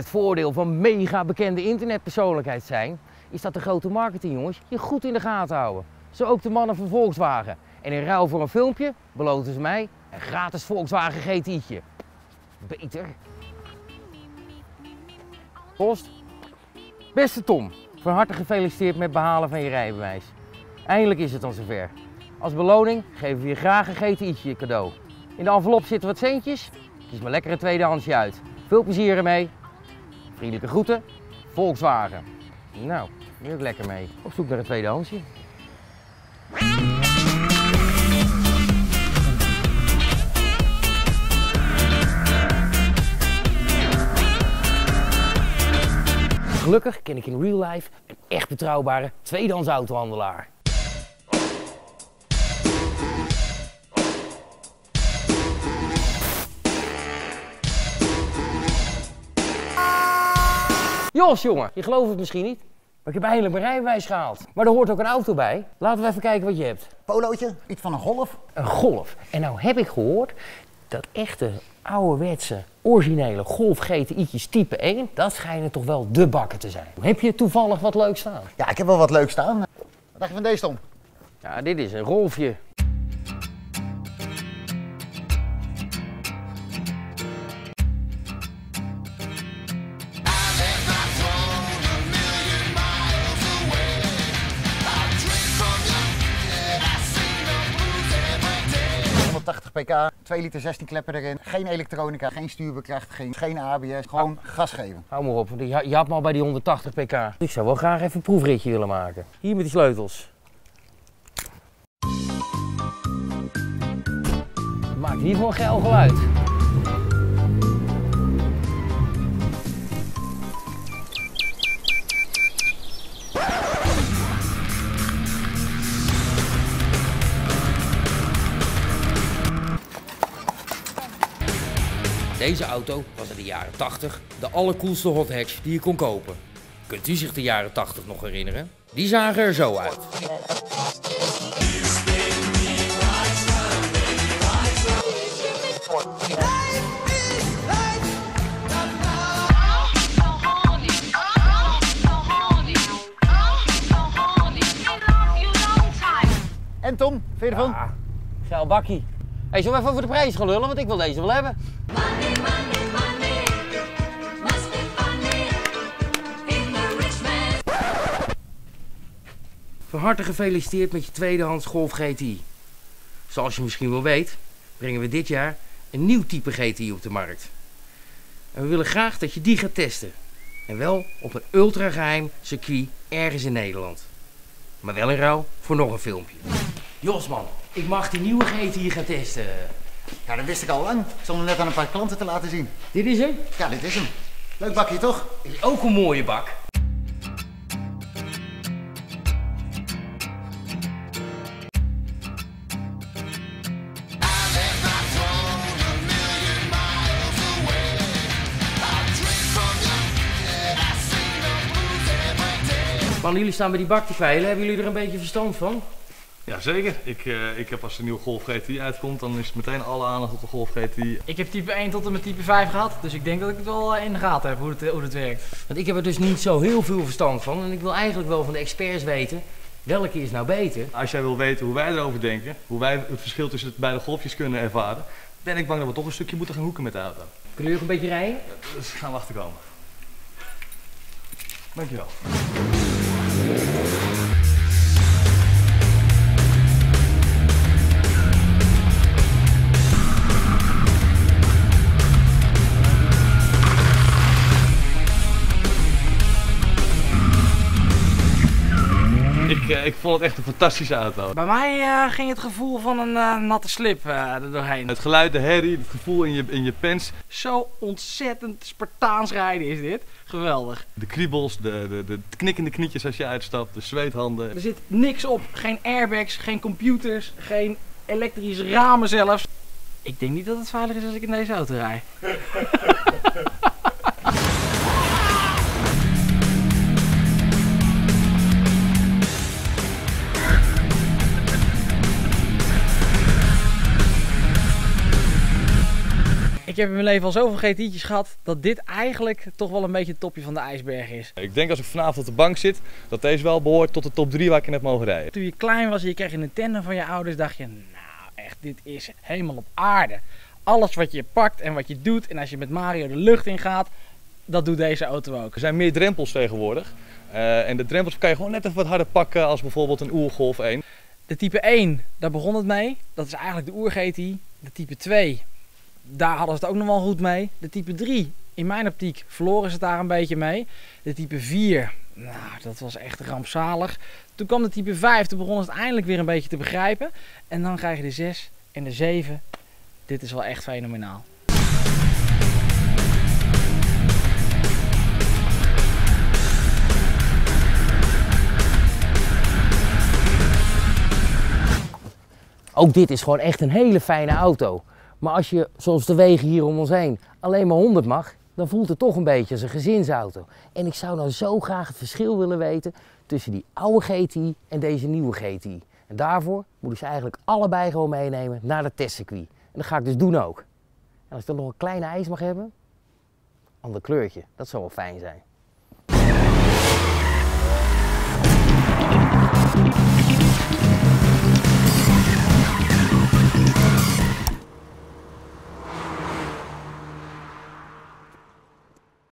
Het voordeel van mega bekende internetpersoonlijkheid zijn, is dat de grote marketing jongens je goed in de gaten houden. Zo ook de mannen van Volkswagen. En in ruil voor een filmpje beloven ze mij een gratis Volkswagen GTI'tje. Beter. Post. Beste Tom, van harte gefeliciteerd met het behalen van je rijbewijs. Eindelijk is het dan zover. Als beloning geven we je graag een GTI'tje cadeau. In de envelop zitten wat centjes. Kies maar lekker een tweedehandsje uit. Veel plezier ermee. Vriendelijke groeten, Volkswagen. Nou, nu ook lekker mee. Op zoek naar een tweedehandsje. Gelukkig ken ik in real life een echt betrouwbare tweedehands autohandelaar. Jos jongen, je gelooft het misschien niet, maar ik heb eindelijk mijn rijbewijs gehaald. Maar er hoort ook een auto bij. Laten we even kijken wat je hebt. Polootje, iets van een Golf. Een Golf. En nou heb ik gehoord dat echte ouderwetse, originele Golf GTI'tjes type 1, dat schijnen toch wel de bakken te zijn. Heb je toevallig wat leuk staan? Ja, ik heb wel wat leuk staan. Wat dacht je van deze, Tom? Ja, dit is een Golfje. pk, 2 liter 16 kleppen erin, geen elektronica, geen stuurbekrachtiging, geen ABS, gewoon gas geven. Hou maar op, je had me al bij die 180 pk. Ik zou wel graag even een proefritje willen maken. Hier met die sleutels. Maakt hier gewoon geil geluid. Deze auto was in de jaren 80 de allercoolste hot hatch die je kon kopen. Kunt u zich de jaren 80 nog herinneren? Die zagen er zo uit. En Tom, vind je ervan? Ja, geil bakkie. Hey, zullen we even over de prijs gaan lullen, want ik wil deze wel hebben. Money, money, money. Must be funny in the rich man. Van harte gefeliciteerd met je tweedehands Golf GTI. Zoals je misschien wel weet, brengen we dit jaar een nieuw type GTI op de markt. En we willen graag dat je die gaat testen. En wel op een ultrageheim circuit ergens in Nederland. Maar wel in ruil voor nog een filmpje. Jos man, ik mag die nieuwe GTI gaan testen. Ja, dat wist ik al lang. Ik stond hem net aan een paar klanten te laten zien. Dit is hem? Ja, dit is hem. Leuk bakje toch? Is ook een mooie bak. Man, jullie staan bij die bak te veilen. Hebben jullie er een beetje verstand van? Jazeker. Ik heb als de nieuwe Golf GTI uitkomt, dan is het meteen alle aandacht op de Golf GTI. Ik heb type 1 tot en met type 5 gehad, dus ik denk dat ik het wel in de gaten heb hoe het werkt. Want ik heb er dus niet zo heel veel verstand van en ik wil eigenlijk wel van de experts weten, welke is nou beter? Als jij wil weten hoe wij erover denken, hoe wij het verschil tussen de beide golfjes kunnen ervaren, ben ik bang dat we toch een stukje moeten gaan hoeken met de auto. Kunnen jullie ook een beetje rijden? Dus gaan we achterkomen. Dankjewel. Ik vond het echt een fantastische auto. Bij mij ging het gevoel van een natte slip er doorheen. Het geluid, de herrie, het gevoel in je pens. Zo ontzettend Spartaans rijden is dit. Geweldig. De kriebels, de knikkende knietjes als je uitstapt, de zweethanden. Er zit niks op. Geen airbags, geen computers, geen elektrische ramen zelfs. Ik denk niet dat het veilig is als ik in deze auto rijd. Ik heb in mijn leven al zoveel GTI'tjes gehad dat dit eigenlijk toch wel een beetje het topje van de ijsberg is. Ik denk als ik vanavond op de bank zit, dat deze wel behoort tot de top 3 waar ik in heb mogen rijden. Toen je klein was en je kreeg een Nintendo van je ouders, dacht je, nou echt, dit is helemaal op aarde. Alles wat je pakt en wat je doet en als je met Mario de lucht in gaat, dat doet deze auto ook. Er zijn meer drempels tegenwoordig en de drempels kan je gewoon net even wat harder pakken als bijvoorbeeld een Golf 1. De type 1, daar begon het mee. Dat is eigenlijk de GTI. De type 2, daar hadden ze het ook nog wel goed mee. De type 3, in mijn optiek, verloren ze het daar een beetje mee. De type 4, nou, dat was echt rampzalig. Toen kwam de type 5, toen begonnen ze het eindelijk weer een beetje te begrijpen. En dan krijg je de 6 en de 7. Dit is wel echt fenomenaal. Ook dit is gewoon echt een hele fijne auto. Maar als je, zoals de wegen hier om ons heen, alleen maar 100 mag, dan voelt het toch een beetje als een gezinsauto. En ik zou nou zo graag het verschil willen weten tussen die oude GTI en deze nieuwe GTI. En daarvoor moet ik ze eigenlijk allebei gewoon meenemen naar het testcircuit. En dat ga ik dus doen ook. En als ik dan nog een kleine ijs mag hebben, ander kleurtje. Dat zou wel fijn zijn.